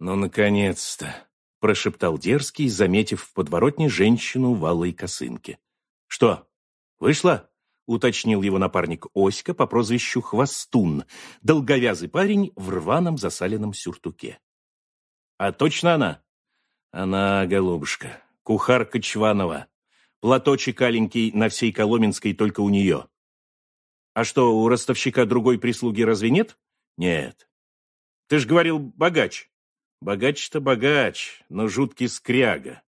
«Ну, наконец-то!» – прошептал Дерзкий, заметив в подворотне женщину в алой косынке. «Что, вышла?» – уточнил его напарник Оська по прозвищу Хвостун, долговязый парень в рваном засаленном сюртуке. «А точно она?» «Она, голубушка, кухарка Чванова. Платочек аленький на всей Коломенской только у нее». «А что, у ростовщика другой прислуги разве нет?» «Нет». «Ты ж говорил, богач». «Богач-то богач, но жуткий скряга».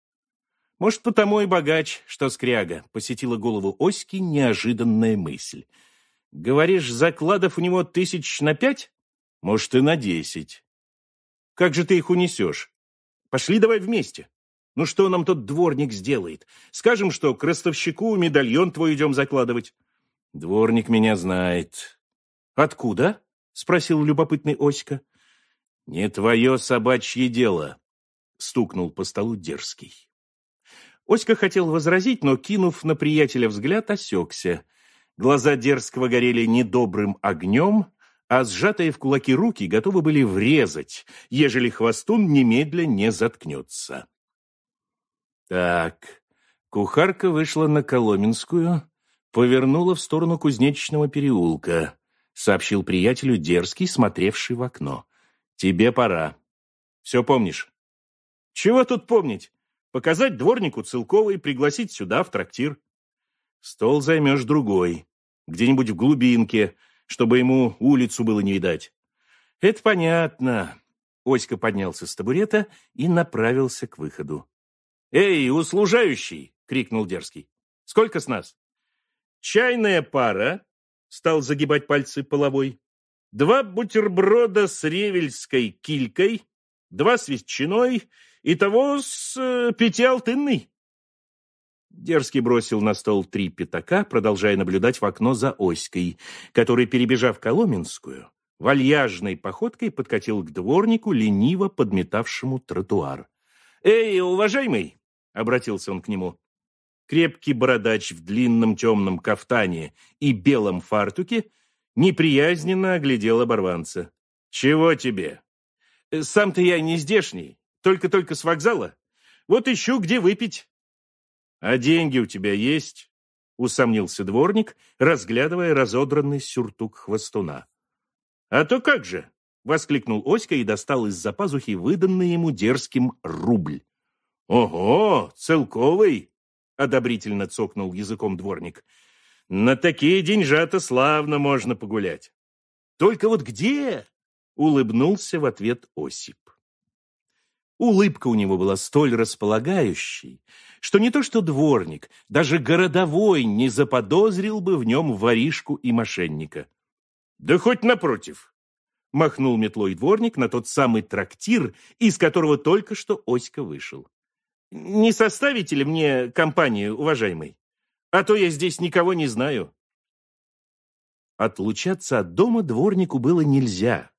«Может, потому и богач, что скряга», — посетила голову Оськи неожиданная мысль. «Говоришь, закладов у него 500 на 5? Может, и на 10». «Как же ты их унесешь? Пошли давай вместе. Ну что нам тот дворник сделает? Скажем, что к ростовщику медальон твой идем закладывать». «Дворник меня знает». «Откуда?» — спросил любопытный Оська. «Не твое собачье дело», — стукнул по столу Дерзкий. Оська хотел возразить, но, кинув на приятеля взгляд, осекся. Глаза Дерзкого горели недобрым огнем, а сжатые в кулаки руки готовы были врезать, ежели Хвостун немедля не заткнется. Так, кухарка вышла на Коломенскую, повернула в сторону Кузнечного переулка, сообщил приятелю Дерзкий, смотревший в окно. «Тебе пора. Все помнишь?» «Чего тут помнить? Показать дворнику Целковой, пригласить сюда, в трактир». «Стол займешь другой, где-нибудь в глубинке, чтобы ему улицу было не видать». «Это понятно». Оська поднялся с табурета и направился к выходу. «Эй, услужающий!» — крикнул Дерзкий. «Сколько с нас?» «Чайная пара», — стал загибать пальцы Половой, «два бутерброда с ревельской килькой, два с ветчиной, и того с 5 алтынной». Дерзкий бросил на стол 3 пятака, продолжая наблюдать в окно за Оськой, который, перебежав Коломенскую, вальяжной походкой подкатил к дворнику, лениво подметавшему тротуар. «Эй, уважаемый!» — обратился он к нему. Крепкий бородач в длинном темном кафтане и белом фартуке неприязненно оглядел оборванца. «Чего тебе?» «Сам-то я не здешний, только-только с вокзала. Вот ищу, где выпить». «А деньги у тебя есть?» — усомнился дворник, разглядывая разодранный сюртук Хвостуна. «А то как же!» — воскликнул Оська и достал из-за пазухи выданный ему Дерзким рубль. «Ого, целковый!» — одобрительно цокнул языком дворник. «На такие деньжата славно можно погулять». «Только вот где?» — улыбнулся в ответ Осип. Улыбка у него была столь располагающей, что не то что дворник, даже городовой не заподозрил бы в нем воришку и мошенника. «Да хоть напротив!» — махнул метлой дворник на тот самый трактир, из которого только что Оська вышел. «Не составите ли мне компанию, уважаемый? А то я здесь никого не знаю». Отлучаться от дома дворнику было нельзя.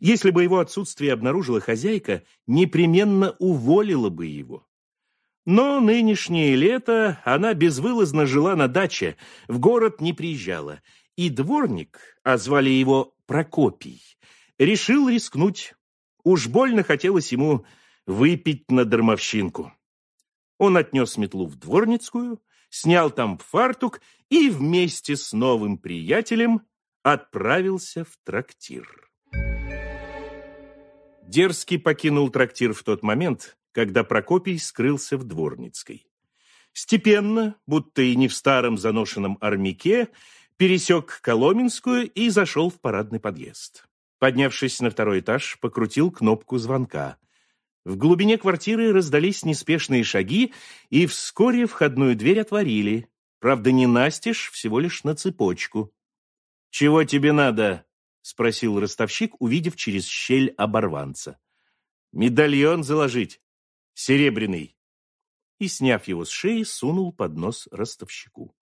Если бы его отсутствие обнаружила хозяйка, непременно уволила бы его. Но нынешнее лето она безвылазно жила на даче, в город не приезжала, и дворник, а звали его Прокопий, решил рискнуть. Уж больно хотелось ему выпить на дармовщинку. Он отнес метлу в дворницкую, снял там фартук и вместе с новым приятелем отправился в трактир. Дерзкий покинул трактир в тот момент, когда Прокопий скрылся в дворницкой. Степенно, будто и не в старом заношенном армяке, пересек Коломенскую и зашел в парадный подъезд. Поднявшись на 2-й этаж, покрутил кнопку звонка. В глубине квартиры раздались неспешные шаги, и вскоре входную дверь отворили. Правда, не настежь, всего лишь на цепочку. «Чего тебе надо?» — спросил ростовщик, увидев через щель оборванца. «Медальон заложить. Серебряный». И, сняв его с шеи, сунул под нос ростовщику.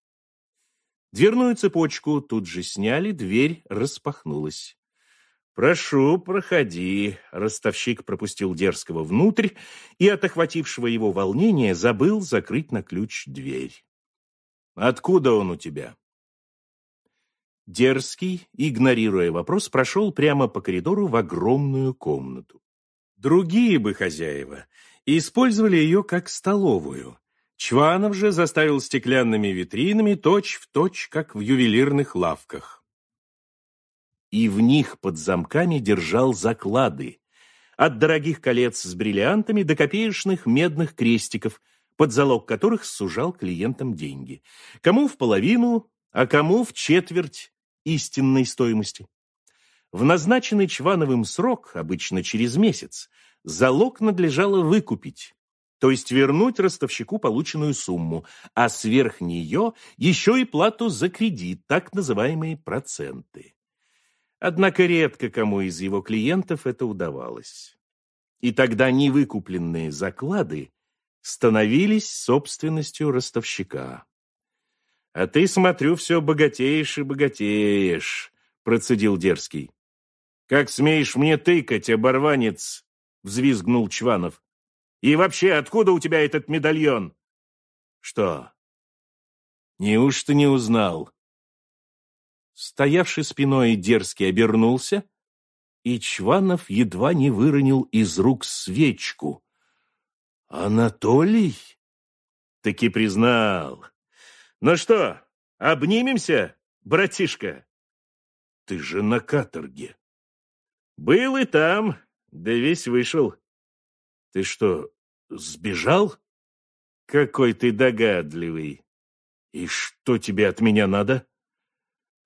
Дверную цепочку тут же сняли, дверь распахнулась. «Прошу, проходи», — ростовщик пропустил Дерзкого внутрь и от охватившего его волнения забыл закрыть на ключ дверь. «Откуда он у тебя?» Дерзкий, игнорируя вопрос, прошел прямо по коридору в огромную комнату. Другие бы хозяева использовали ее как столовую. Чванов же заставил стеклянными витринами точь-в-точь, как в ювелирных лавках. И в них под замками держал заклады. От дорогих колец с бриллиантами до копеечных медных крестиков, под залог которых сужал клиентам деньги. Кому в половину, а кому в четверть истинной стоимости. В назначенный Чвановым срок, обычно через месяц, залог надлежало выкупить, то есть вернуть ростовщику полученную сумму, а сверх нее еще и плату за кредит, так называемые проценты. Однако редко кому из его клиентов это удавалось. И тогда невыкупленные заклады становились собственностью ростовщика. «А ты, смотрю, все богатеешь и богатеешь», — процедил Дерзкий. «Как смеешь мне тыкать, оборванец?» — взвизгнул Чванов. «И вообще, откуда у тебя этот медальон?» «Что? Неужто не узнал?» Стоявший спиной Дерзкий обернулся, и Чванов едва не выронил из рук свечку. «Анатолий?» «Таки признал. Ну что, обнимемся, братишка?» «Ты же на каторге». «Был и там, да весь вышел». «Ты что, сбежал?» «Какой ты догадливый!» «И что тебе от меня надо?»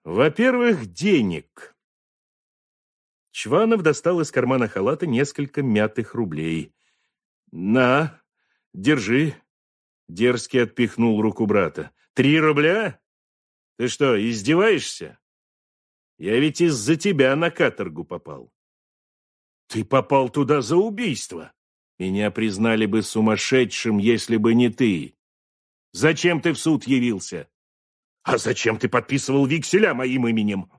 «Во-первых, денег». Чванов достал из кармана халата несколько мятых рублей. «На, держи». Дерзкий отпихнул руку брата. «3 рубля? Ты что, издеваешься? Я ведь из-за тебя на каторгу попал». «Ты попал туда за убийство. Меня признали бы сумасшедшим, если бы не ты. Зачем ты в суд явился? А зачем ты подписывал векселя моим именем?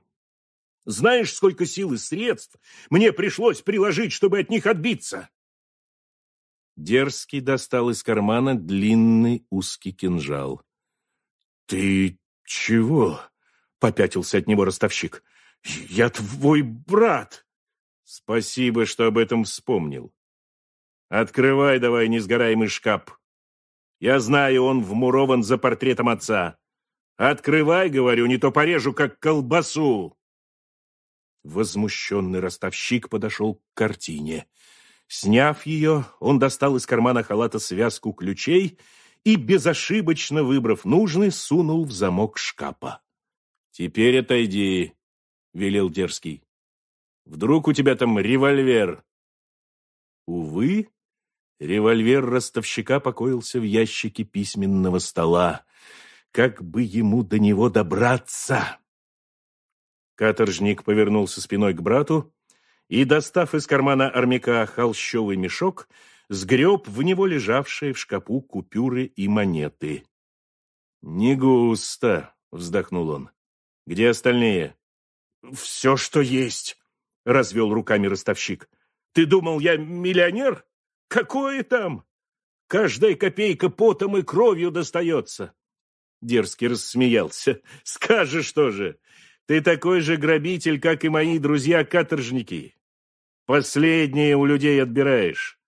Знаешь, сколько сил и средств мне пришлось приложить, чтобы от них отбиться?» Дерзкий достал из кармана длинный узкий кинжал. «Ты чего?» — попятился от него ростовщик. «Я твой брат!» «Спасибо, что об этом вспомнил. Открывай давай несгораемый шкаф. Я знаю, он вмурован за портретом отца. Открывай, говорю, не то порежу, как колбасу!» Возмущенный ростовщик подошел к картине. Сняв ее, он достал из кармана халата связку ключей и, безошибочно выбрав нужный, сунул в замок шкафа. «Теперь отойди», — велел Дерзкий. «Вдруг у тебя там револьвер?» Увы, револьвер ростовщика покоился в ящике письменного стола. Как бы ему до него добраться? Каторжник повернулся спиной к брату и, достав из кармана армяка холщовый мешок, сгреб в него лежавшие в шкапу купюры и монеты. «Не густо», — вздохнул он. «Где остальные?» «Все, что есть», — развел руками ростовщик. «Ты думал, я миллионер? Какое там? Каждая копейка потом и кровью достается». Дерзкий рассмеялся. «Скажешь тоже, ты такой же грабитель, как и мои друзья-каторжники. Последнее у людей отбираешь.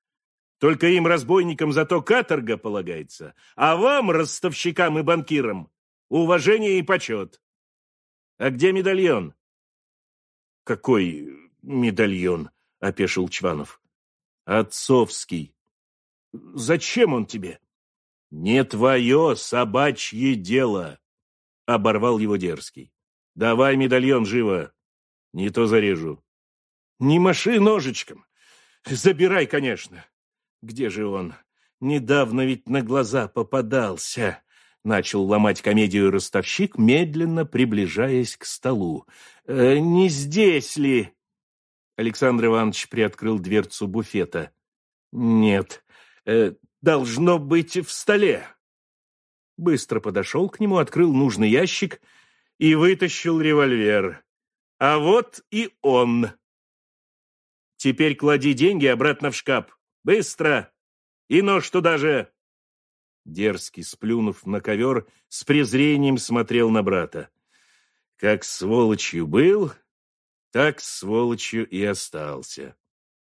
Только им, разбойникам, зато каторга полагается, а вам, ростовщикам и банкирам, уважение и почет. А где медальон?» «Какой медальон?» — опешил Чванов. «Отцовский». «Зачем он тебе?» «Не твое собачье дело!» — оборвал его Дерзкий. «Давай медальон живо, не то зарежу». «Не маши ножичком! Забирай, конечно! Где же он? Недавно ведь на глаза попадался!» Начал ломать комедию ростовщик, медленно приближаясь к столу. «Не здесь ли?» Александр Иванович приоткрыл дверцу буфета. «Нет, должно быть в столе». Быстро подошел к нему, открыл нужный ящик и вытащил револьвер. «А вот и он. Теперь клади деньги обратно в шкаф. Быстро! И нож туда же!» Дерзкий, сплюнув на ковер, с презрением смотрел на брата. Как сволочью был, так сволочью и остался.